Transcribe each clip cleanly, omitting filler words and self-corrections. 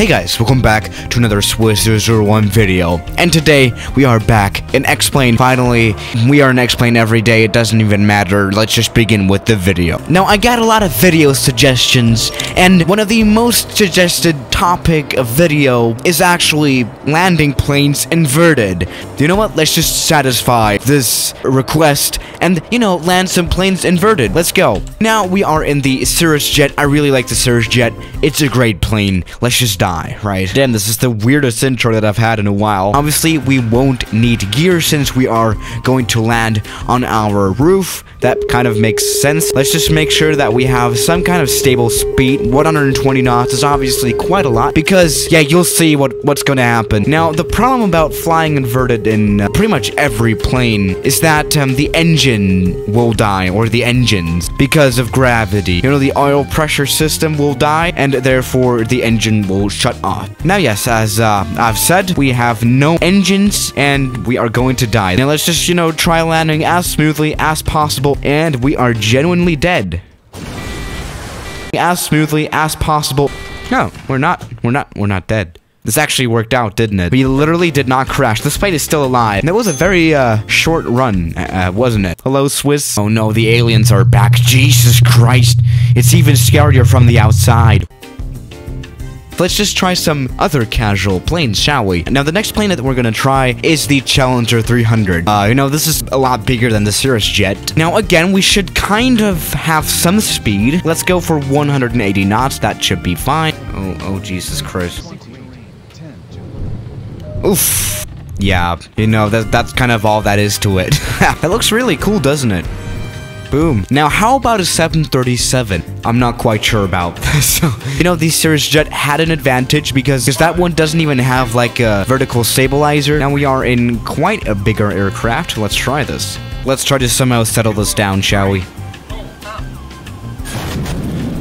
Hey guys, welcome back to another CRJ600 video, and today we are back in X-Plane. Finally, we are in X-Plane every day, it doesn't even matter. Let's just begin with the video. Now, I got a lot of video suggestions, and one of the most suggested topic of video is actually landing planes inverted. You know what, let's just satisfy this request and, you know, land some planes inverted. Let's go. Now, we are in the Cirrus jet. I really like the Cirrus jet. It's a great plane. Let's just die, right? Damn, this is the weirdest intro that I've had in a while. Obviously, we won't need gear since we are going to land on our roof. That kind of makes sense. Let's just make sure that we have some kind of stable speed. 120 knots is obviously quite a lot because, yeah, you'll see what's going to happen. Now, the problem about flying inverted in pretty much every plane is that the engine will die, or the engines, because of gravity. You know, the oil pressure system will die, and therefore the engine will shut off. Now, yes, as I've said, we have no engines and we are going to die. Now, let's just, you know, try landing as smoothly as possible, and we are genuinely dead. As smoothly as possible. No, we're not dead. This actually worked out, didn't it? We literally did not crash. This plane is still alive. And it was a very, short run, wasn't it? Hello, Swiss? Oh no, the aliens are back. Jesus Christ. It's even scarier from the outside. Let's just try some other casual planes, shall we? Now, the next plane that we're gonna try is the Challenger 300. You know, this is a lot bigger than the Cirrus jet. Now, again, we should kind of have some speed. Let's go for 180 knots. That should be fine. Oh, Jesus Christ. Oof. Yeah, you know, that's kind of all that is to it. That looks really cool, doesn't it? Boom. Now, how about a 737? I'm not quite sure about this. So, you know, the Cirrus jet had an advantage because that one doesn't even have, like, a vertical stabilizer. Now, we are in quite a bigger aircraft. Let's try this. Let's try to somehow settle this down, shall we?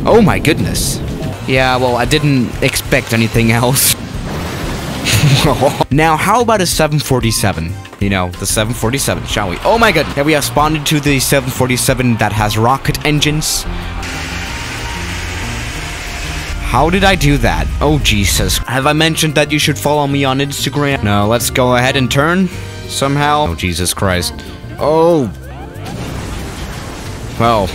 Oh, my goodness. Yeah, well, I didn't expect anything else. Now, how about a 747? You know, the 747, shall we? Oh my god! Yeah, we have spawned into the 747 that has rocket engines. How did I do that? Oh, Jesus. Have I mentioned that you should follow me on Instagram? No, let's go ahead and turn. Somehow. Oh, Jesus Christ. Oh. Well.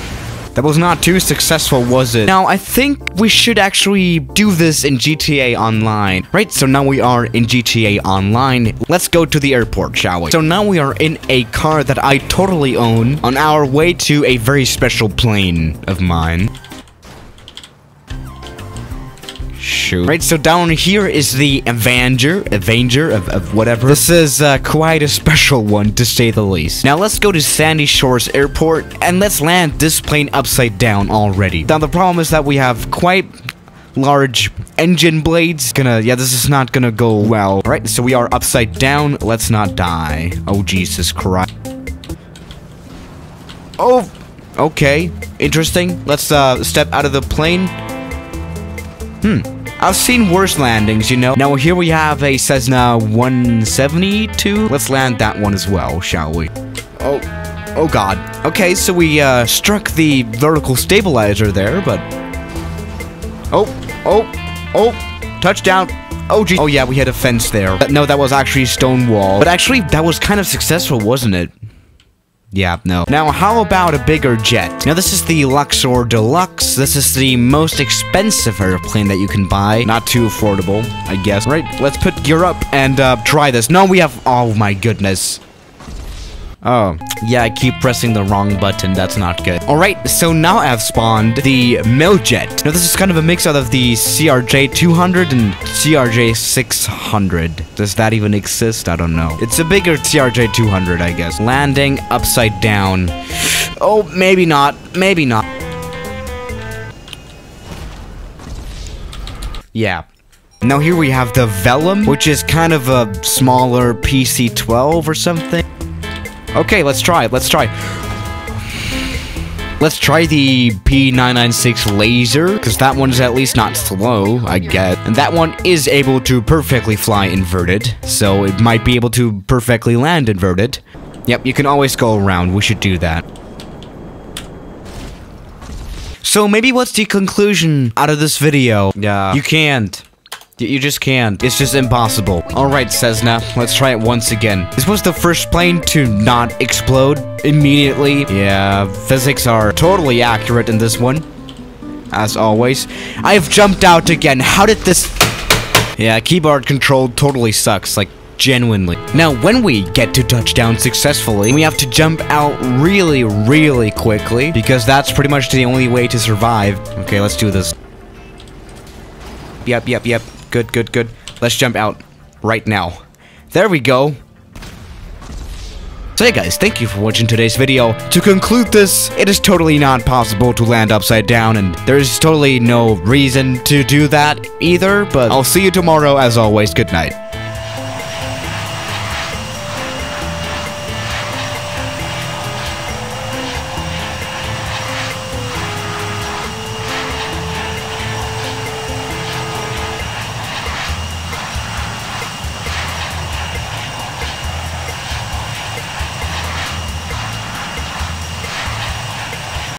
That was not too successful, was it? Now, I think we should actually do this in GTA Online. Right, so now we are in GTA Online. Let's go to the airport, shall we? So now we are in a car that I totally own on our way to a very special plane of mine. Shoot. Right, so down here is the Avenger of whatever. This is quite a special one, to say the least. Now, let's go to Sandy Shores Airport, and let's land this plane upside down already. Now, the problem is that we have quite large engine blades. Yeah, this is not gonna go well. Right, so we are upside down. Let's not die. Oh, Jesus Christ. Oh, okay. Interesting. Let's step out of the plane. I've seen worse landings, you know. Now, here we have a Cessna 172. Let's land that one as well, shall we? Oh. Oh, God. Okay, so we, struck the vertical stabilizer there, but... Oh. Oh. Oh. Touchdown. Oh, gee. Oh, yeah, we had a fence there. But no, that was actually a stone wall. But actually, that was kind of successful, wasn't it? Yeah, no. Now, how about a bigger jet? Now, this is the Luxor Deluxe. This is the most expensive airplane that you can buy. Not too affordable, I guess. Right, let's put gear up and try this. No, we have... Oh, my goodness. Oh. Yeah, I keep pressing the wrong button. That's not good. Alright, so now I've spawned the Miljet. Now, this is kind of a mix out of the CRJ200 and CRJ600. Does that even exist? I don't know. It's a bigger CRJ200, I guess. Landing upside down. Oh, maybe not. Maybe not. Yeah. Now, here we have the Vellum, which is kind of a smaller PC-12 or something. Okay, let's try it. Let's try. Let's try the P996 laser, because that one's at least not slow, I guess. And that one is able to perfectly fly inverted, so it might be able to perfectly land inverted. Yep, you can always go around. We should do that. So maybe what's the conclusion out of this video? Yeah. You can't. You just can't. It's just impossible. Alright, Cessna, let's try it once again. This was the first plane to not explode immediately. Yeah, physics are totally accurate in this one. As always. I've jumped out again. How did this... Yeah, keyboard control totally sucks. Like, genuinely. Now, when we get to touchdown successfully, we have to jump out really, really quickly. Because that's pretty much the only way to survive. Okay, let's do this. Yep, yep, yep. Good, good, good. Let's jump out right now. There we go. So hey guys, thank you for watching today's video. To conclude this, it is totally not possible to land upside down, and there's totally no reason to do that either, but I'll see you tomorrow as always. Good night.